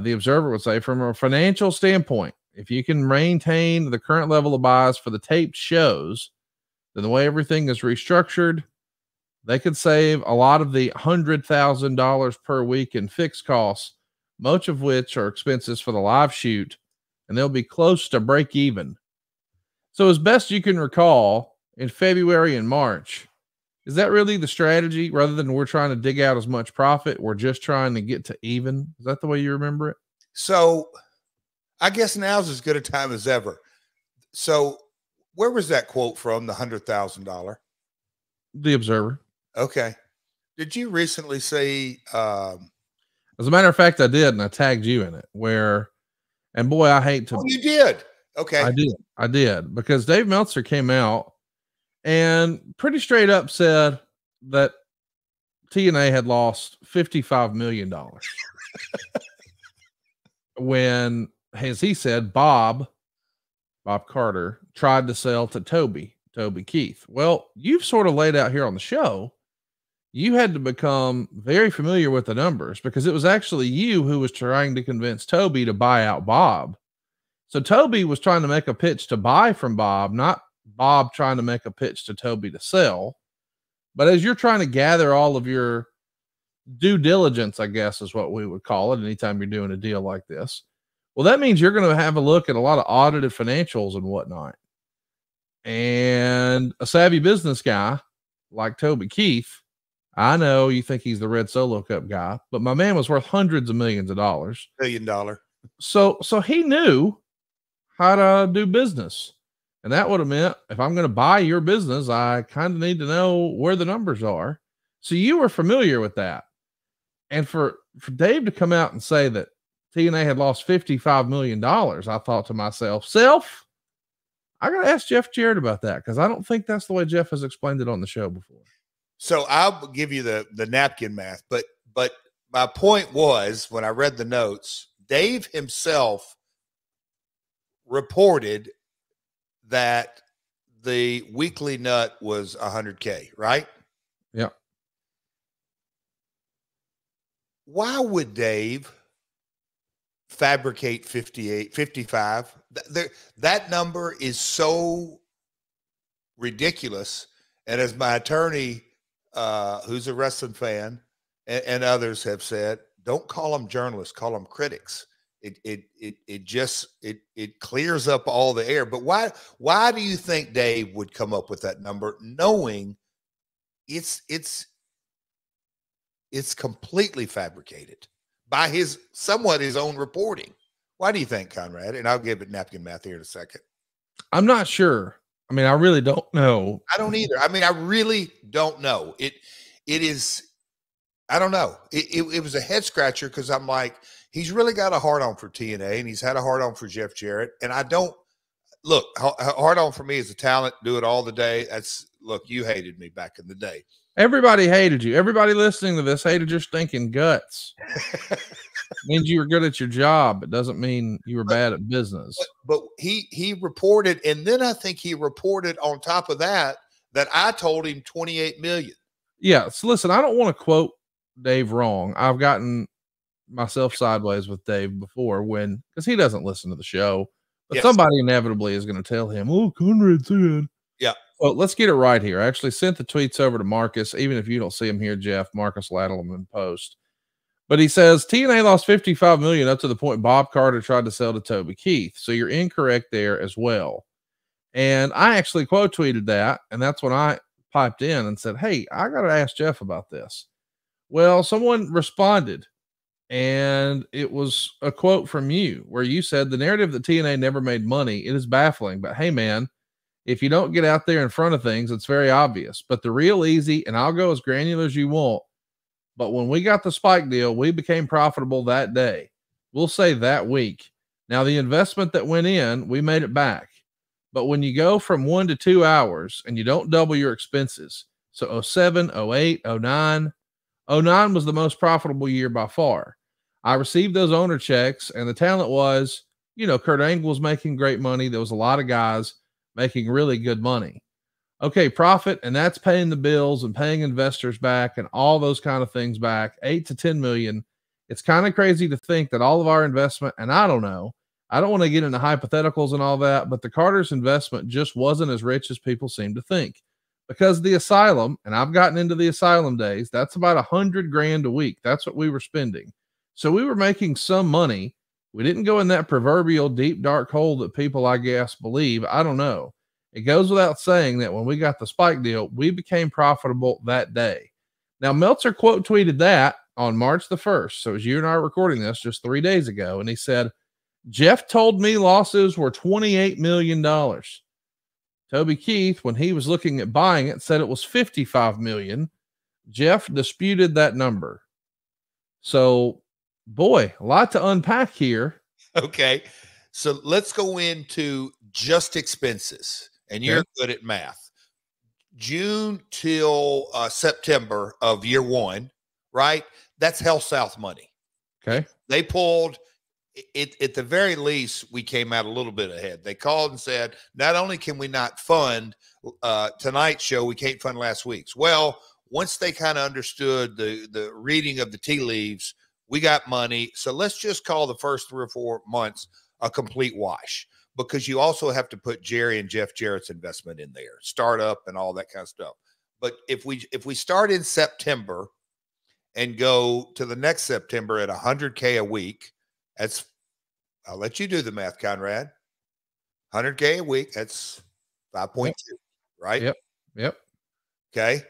the Observer would say, from a financial standpoint, if you can maintain the current level of buys for the taped shows, then the way everything is restructured, they could save a lot of the $100,000 per week in fixed costs, much of which are expenses for the live shoot, and they'll be close to break even. So as best you can recall, in February and March, is that really the strategy? Rather than we're trying to dig out as much profit, we're just trying to get to even? Is that the way you remember it? So I guess now's as good a time as ever. So where was that quote from, the $100,000? The Observer. Okay. Did you recently see? As a matter of fact, I did, and I tagged you in it, where, and boy, I hate to. Oh, you did. Okay. I did, because Dave Meltzer came out and pretty straight up said that TNA had lost $55 million. When, as he said, Bob Carter tried to sell to Toby Keith. Well, you've sort of laid out here on the show, you had to become very familiar with the numbers, because it was actually you who was trying to convince Toby to buy out Bob. So Toby was trying to make a pitch to buy from Bob, not Bob trying to make a pitch to Toby to sell. But as you're trying to gather all of your due diligence, I guess is what we would call it anytime you're doing a deal like this, well, that means you're going to have a look at a lot of audited financials and whatnot. And a savvy business guy like Toby Keith, I know you think he's the Red Solo Cup guy, but my man was worth hundreds of millions of dollars. $1 billion. So he knew how to do business. And that would have meant, if I'm going to buy your business, I kind of need to know where the numbers are. So you were familiar with that. And for Dave to come out and say that TNA had lost $55 million, I thought to myself, I got to ask Jeff Jarrett about that, because I don't think that's the way Jeff has explained it on the show before. So I'll give you the napkin math, but my point was, when I read the notes, Dave himself reported that the weekly nut was 100K, right? Yeah. Why would Dave fabricate 55? That number is so ridiculous. And as my attorney, who's a wrestling fan, and others have said, don't call them journalists, call them critics. It just clears up all the air. But why do you think Dave would come up with that number, knowing it's completely fabricated by somewhat his own reporting? Why do you think, Conrad? And I'll give it napkin math here in a second. I'm not sure. I mean, I really don't know. I don't either. I mean, I really don't know. I don't know. It was a head scratcher, because I'm like, he's really got a hard on for TNA, and he's had a hard on for Jeff Jarrett. And I don't look, hard on for me as a talent, do it all the day. Look, you hated me back in the day. Everybody hated you. Everybody listening to this hated your stinking guts. It means you were good at your job. It doesn't mean you were bad at business. But he reported, and then I think he reported on top of that, that I told him 28 million. Yeah. So listen, I don't want to quote Dave wrong. I've gotten myself sideways with Dave before, because he doesn't listen to the show, but yes, somebody inevitably is going to tell him, oh, Conrad said. Yeah. Well, let's get it right here. I actually sent the tweets over to Marcus, even if you don't see him here, Jeff. Marcus Lattleman post. But he says, TNA lost $55 million up to the point Bob Carter tried to sell to Toby Keith. So you're incorrect there as well. And I actually quote tweeted that, and that's when I piped in and said, hey, I got to ask Jeff about this. Well, someone responded, and it was a quote from you where you said, the narrative that TNA never made money, it is baffling. But hey, man, if you don't get out there in front of things, it's very obvious. But the real easy, and I'll go as granular as you want, but when we got the Spike deal, we became profitable that day. We'll say that week. Now, the investment that went in, we made it back. But when you go from 1 to 2 hours and you don't double your expenses, so 07, 08, 09, 09 was the most profitable year by far. I received those owner checks, and the talent was, you know, Kurt Angle was making great money. There was a lot of guys making really good money. Okay, profit, and that's paying the bills and paying investors back and all those kind of things back. 8 to 10 million It's kind of crazy to think that all of our investment, and I don't know, I don't want to get into hypotheticals and all that, but the Carters' investment just wasn't as rich as people seem to think, because the asylum, and I've gotten into the asylum days, that's about $100 grand a week. That's what we were spending. So we were making some money. We didn't go in that proverbial deep, dark hole that people, I guess, believe. I don't know. It goes without saying that when we got the Spike deal, we became profitable that day. Now, Meltzer quote tweeted that on March the 1st. So as you and I are recording this just 3 days ago. And he said, Jeff told me losses were $28 million. Toby Keith, when he was looking at buying it, said it was $55 million. Jeff disputed that number. So, boy, a lot to unpack here. Okay. So let's go into just expenses. And you're good at math. June till September of year one, right? That's Hell South money. Okay. They pulled it. At the very least, we came out a little bit ahead. They called and said, not only can we not fund tonight's show, we can't fund last week's. Well, once they kind of understood the reading of the tea leaves, we got money. So let's just call the first 3 or 4 months a complete wash, because you also have to put Jerry and Jeff Jarrett's investment in there, startup and all that kind of stuff. But if we start in September and go to the next September at $100K a week, that's, I'll let you do the math, Conrad. $100K a week, that's 5.2, right? Yep, yep. Okay,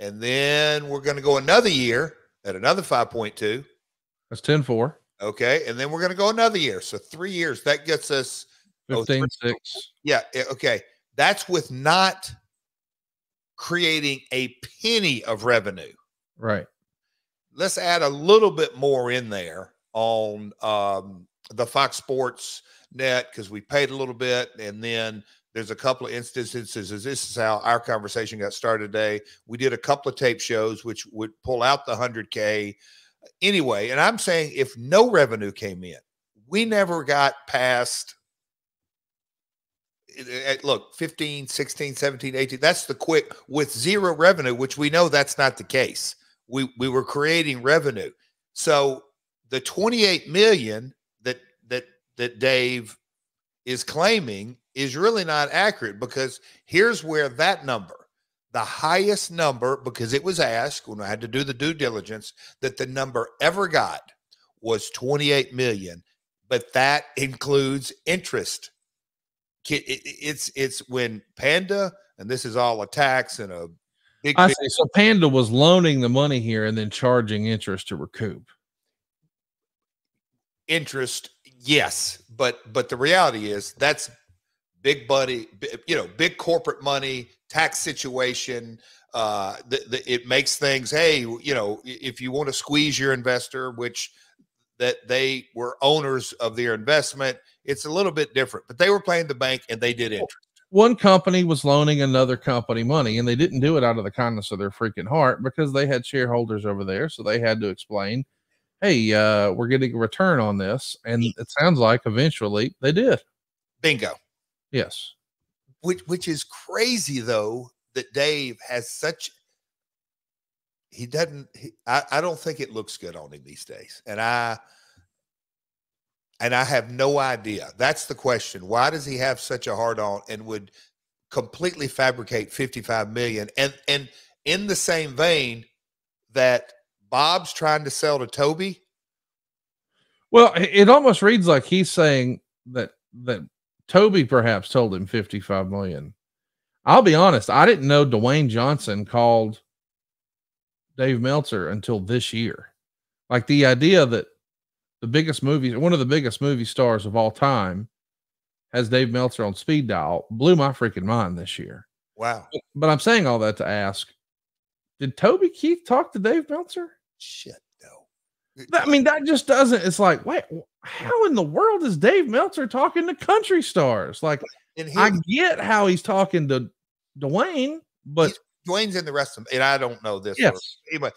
and then we're going to go another year at another 5.2. That's 10.4. Okay, and then we're going to go another year. So 3 years, that gets us 15.6. Yeah. Okay. That's with not creating a penny of revenue. Right. Let's add a little bit more in there on the Fox Sports Net, because we paid a little bit. And then there's a couple of instances. This is how our conversation got started today. We did a couple of tape shows, which would pull out the $100K anyway. And I'm saying if no revenue came in, we never got past, look, 15, 16, 17, 18, that's the quick with zero revenue, which we know that's not the case. We were creating revenue. So the 28 million that Dave is claiming is really not accurate, because here's where that number, the highest number, because it was asked when I had to do the due diligence, that the number ever got was 28 million, but that includes interest. It's when Panda, and this is all a tax and a big, I say, so Panda was loaning the money here and then charging interest to recoup interest. Yes. But the reality is that's big buddy, you know, big corporate money, tax situation. It makes things, hey, you know, if you want to squeeze your investor, which that they were owners of their investment, it's a little bit different, but they were playing the bank and they did interest. One company was loaning another company money, and they didn't do it out of the kindness of their freaking heart, because they had shareholders over there. So they had to explain, hey, we're getting a return on this. And it sounds like eventually they did. Bingo. Yes. Which is crazy though, that Dave has such, he doesn't, I don't think it looks good on him these days. And I have no idea. That's the question. Why does he have such a hard on and would completely fabricate 55 million? And in the same vein that Bob's trying to sell to Toby. Well, it almost reads like he's saying that Toby perhaps told him 55 million. I'll be honest. I didn't know Dwayne Johnson called Dave Meltzer until this year. Like the idea that the biggest movie, one of the biggest movie stars of all time, has Dave Meltzer on speed dial, blew my freaking mind this year. Wow. But I'm saying all that to ask, did Toby Keith talk to Dave Meltzer? Shit, no. I mean, that just doesn't, it's like, wait, how in the world is Dave Meltzer talking to country stars? Like, I get how he's talking to Dwayne, but Dwayne's in the rest of them, and I don't know this. Yes. Anyway,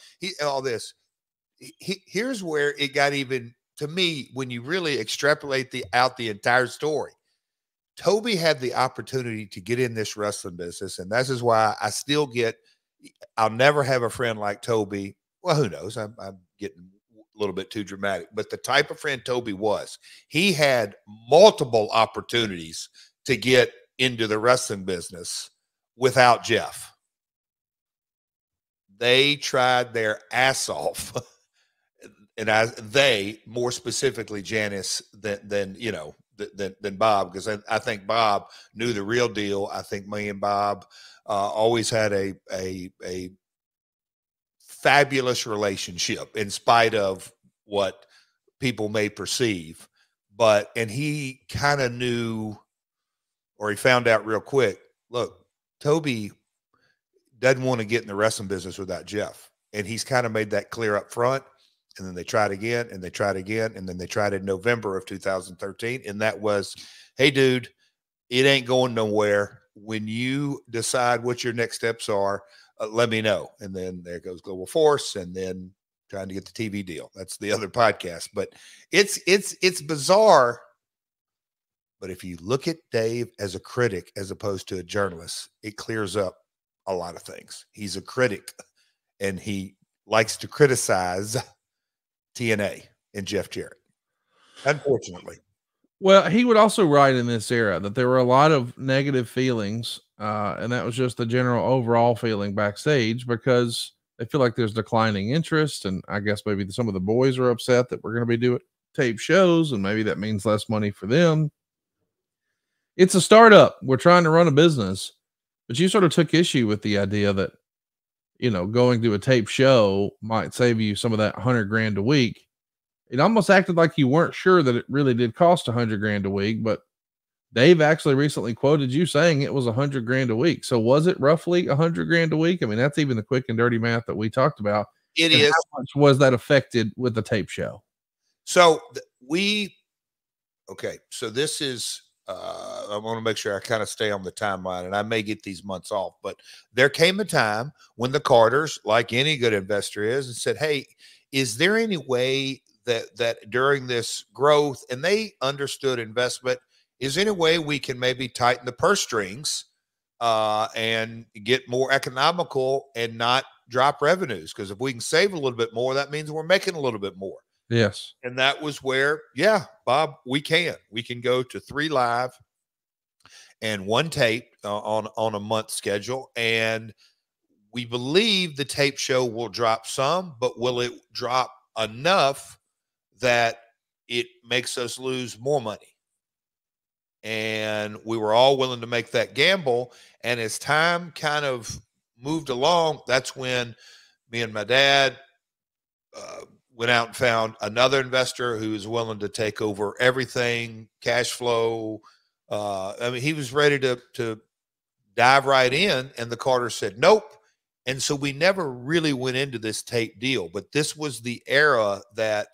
here's where it got even, to me, when you really extrapolate out the entire story. Toby had the opportunity to get in this wrestling business, and this is why I still get, I'll never have a friend like Toby. Well, who knows? I'm getting a little bit too dramatic, but the type of friend Toby was, he had multiple opportunities to get into the wrestling business without Jeff. They tried their ass off. And they, more specifically Janice than Bob, because I think Bob knew the real deal. I think me and Bob always had a fabulous relationship in spite of what people may perceive. But, and he kind of knew, or he found out real quick, look, Toby doesn't want to get in the wrestling business without Jeff. And he's kind of made that clear up front. And then they tried again, and they tried again, and then they tried in November of 2013, and that was, hey, dude, it ain't going nowhere. When you decide what your next steps are, let me know. And then there goes Global Force, and then trying to get the TV deal. That's the other podcast. But it's bizarre. But if you look at Dave as a critic as opposed to a journalist, it clears up a lot of things. He's a critic, and he likes to criticize TNA and Jeff Jarrett, unfortunately. Well, he would also write in this era that there were a lot of negative feelings, and that was just the general overall feeling backstage, because they feel like there's declining interest, and I guess maybe some of the boys are upset that we're going to be doing tape shows, and maybe that means less money for them. It's a startup. We're trying to run a business. But you sort of took issue with the idea that, you know, going to a tape show might save you some of that $100 grand a week. It almost acted like you weren't sure that it really did cost $100 grand a week, but Dave actually recently quoted you saying it was $100 grand a week. So was it roughly $100 grand a week? I mean, that's even the quick and dirty math that we talked about. It is. How much was that affected with the tape show? So okay. So this is, I want to make sure I kind of stay on the timeline, and I may get these months off, but there came a time when the Carters, like any good investor is, and said, hey, is there any way that during this growth, and they understood investment, is there any way we can maybe tighten the purse strings and get more economical and not drop revenues? Because if we can save a little bit more, that means we're making a little bit more. Yes. And that was where, yeah, Bob, we can go to 3 live and 1 tape on a month schedule. And we believe the tape show will drop some, but will it drop enough that it makes us lose more money? And we were all willing to make that gamble. And as time kind of moved along, that's when me and my dad, went out and found another investor who was willing to take over everything, cash flow. I mean, he was ready to dive right in, and the Carter said, nope. And so we never really went into this tape deal, but this was the era that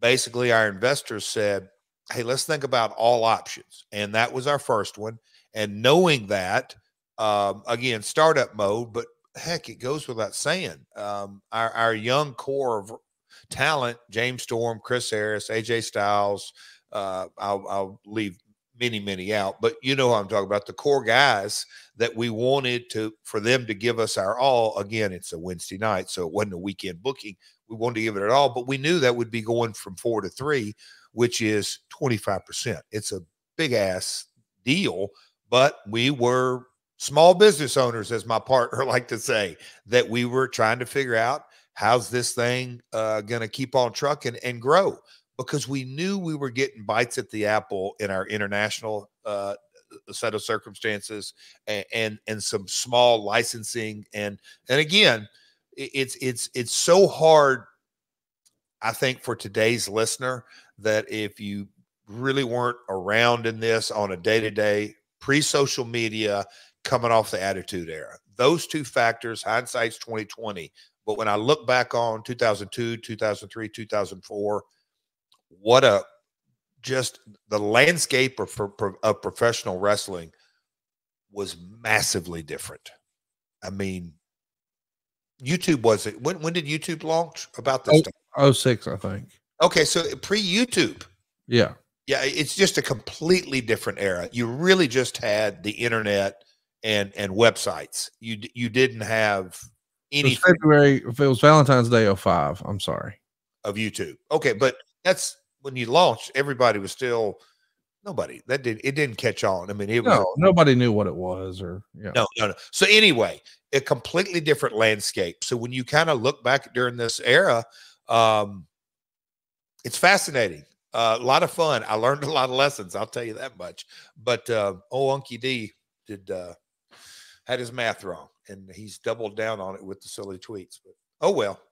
basically our investors said, hey, let's think about all options. And that was our first one. And knowing that, again, startup mode, but heck, it goes without saying, our young core of talent, James Storm, Chris Harris, AJ Styles. I'll leave many out, but you know what I'm talking about. The core guys that we wanted for them to give us our all. Again, it's a Wednesday night, so it wasn't a weekend booking. We wanted to give it at all, but we knew that would be going from 4 to 3, which is 25%. It's a big ass deal, but we were small business owners, as my partner liked to say, that we were trying to figure out, how's this thing going to keep on trucking and grow? Because we knew we were getting bites at the apple in our international set of circumstances and some small licensing. And again, it's so hard, I think, for today's listener, that if you really weren't around in this on a day-to-day, pre-social media, coming off the Attitude Era. Those two factors, hindsight's 2020. But when I look back on 2002, 2003, 2004, what a just the landscape of professional wrestling was massively different. I mean, YouTube wasn't. When did YouTube launch? About this time? 06, I think. Okay, so pre-YouTube. Yeah. Yeah, it's just a completely different era. You really just had the internet and websites. You didn't have... It was Valentine's Day 05. I'm sorry. of YouTube. Okay, but that's when you launched, everybody was still nobody. That did it didn't catch on. I mean, it was nobody knew what it was, or no. So anyway, a completely different landscape. So when you kind of look back during this era, it's fascinating. A lot of fun. I learned a lot of lessons, I'll tell you that much. But old Unky D did had his math wrong, and he's doubled down on it with the silly tweets. But oh well.